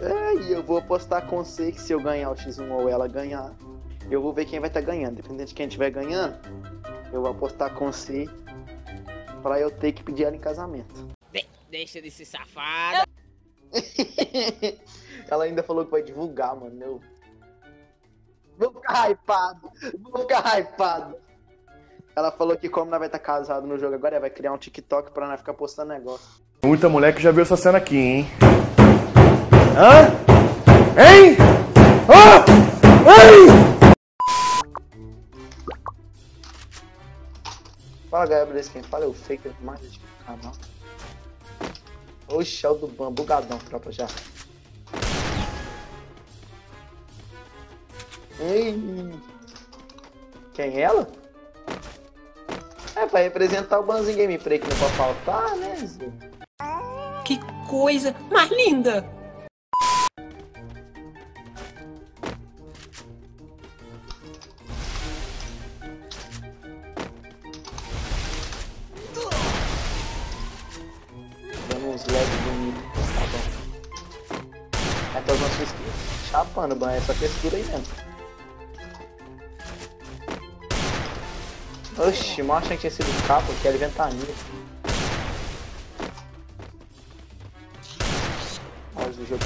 É, e eu vou apostar com você que se eu ganhar o X1 ou ela ganhar, eu vou ver quem vai estar ganhando. Dependendo de quem estiver ganhando, eu vou apostar com você pra eu ter que pedir ela em casamento. Deixa de ser safada. Ela ainda falou que vai divulgar, mano. Eu vou ficar hypado. Ela falou que como ela vai estar casada no jogo agora, ela vai criar um TikTok pra ela ficar postando negócio. Muita mulher que já viu essa cena aqui, hein? Hã? Hein? Ah! Fala, galera, beleza? Quem fala é o Faker mais do canal. Oxe, é o do ban, bugadão, tropa, já. Ei! Quem é ela? É, vai representar o Banzinho Gameplay, que não pode faltar, né, Zé? Que coisa mais linda! Dando uns lag bonitos, tá bom. Vai fazer uma frescura. Chapando, Ban, é essa frescura aí mesmo. Oxi, mal achei que tinha sido o capa, que era ventania. Olha o jogo.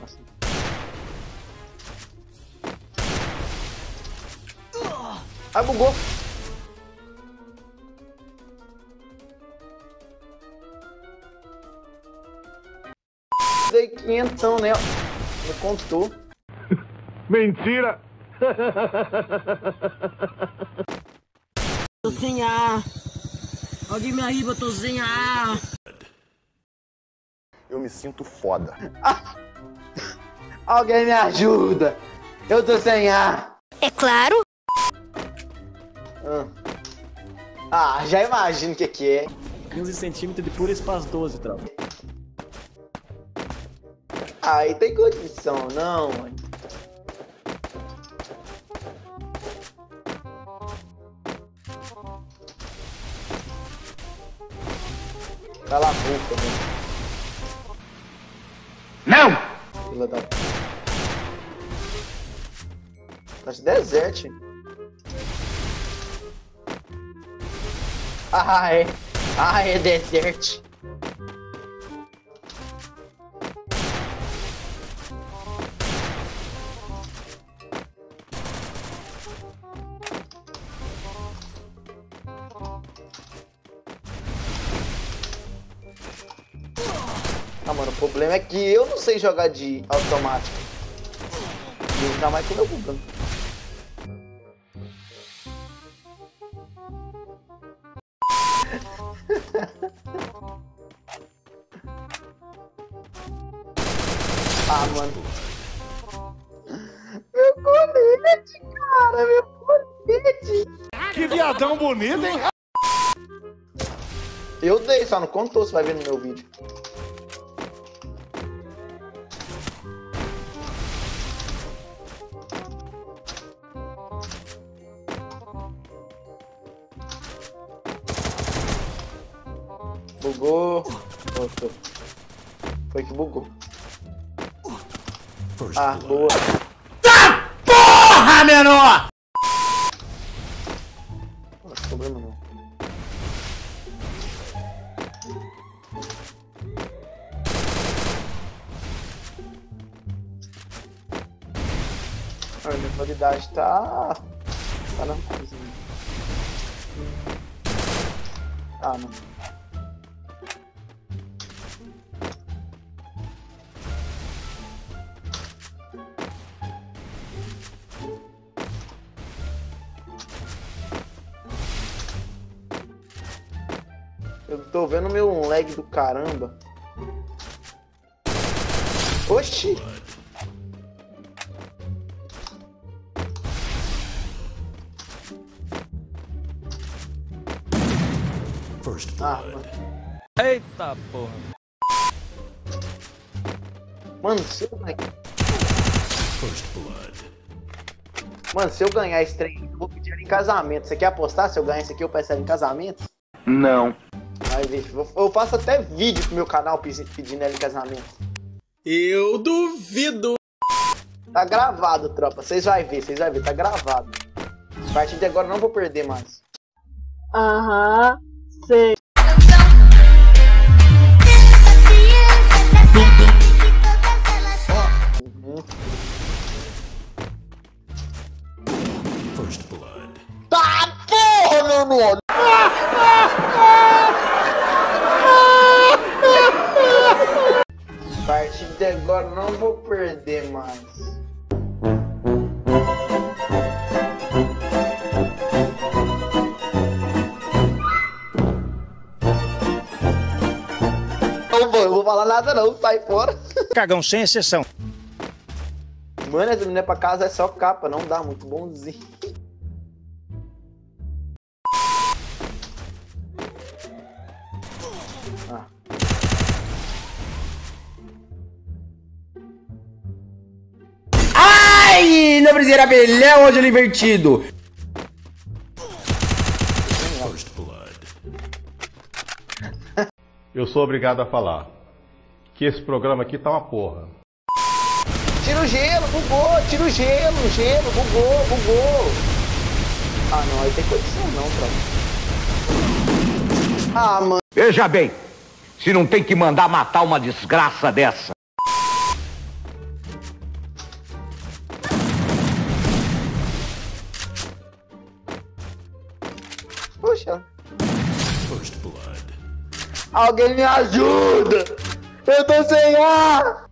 Nossa. Ai, bugou! Dei 500, né? Me contou. Mentira! Tô sem ar. Alguém me arriba, eu tô sem ar. Eu me sinto foda. Alguém me ajuda. Eu tô sem ar. É claro. Ah, já imagino o que que é. 15 centímetros de puro espaço 12, tropa. Aí tem condição, não, mano. Cala a boca, mano. Não! Vila da puta. Tá de deserto. Ah, é. Ah, é deserto. Ah, mano, o problema é que eu não sei jogar de automático. E ainda mais quando eu bugando. Ah, mano. Meu colete, cara. Meu colete. Que viadão bonito, hein? Eu dei, só não contou, você vai ver no meu vídeo. Bugou. Voltou. Foi que bugou. Ah, boa. Da porra, menor! Nossa, problema não. A minha qualidade tá... Tá na coisa. Ah, não. Eu tô vendo meu lag do caramba. Oxi! Ah, mano. Eita porra! Mano, se eu ganhar. Mano, se eu ganhar esse trem, eu vou pedir ela em casamento. Você quer apostar? Se eu ganhar esse aqui, eu peço ela em casamento? Não. Eu faço até vídeo pro meu canal pedindo ela em casamento. Eu duvido. Tá gravado, tropa. Vocês vão ver, tá gravado. A partir de agora não vou perder mais. Aham, sei. Tá porra, meu nome! A partir de agora não vou perder mais. Eu vou falar nada não, sai fora. Cagão sem exceção. Mano, essa menina pra casa é só capa, não dá muito bonzinho. Ah. Ai, não precisa abelhão, hoje é divertido. Eu sou obrigado a falar que esse programa aqui tá uma porra. Tira o gelo, bugou, tira o gelo, bugou, Ah, não, aí tem condição não, tropa. Ah, mano. Veja bem, se não tem que mandar matar uma desgraça dessa. Puxa. Alguém me ajuda! Eu tô sem ar!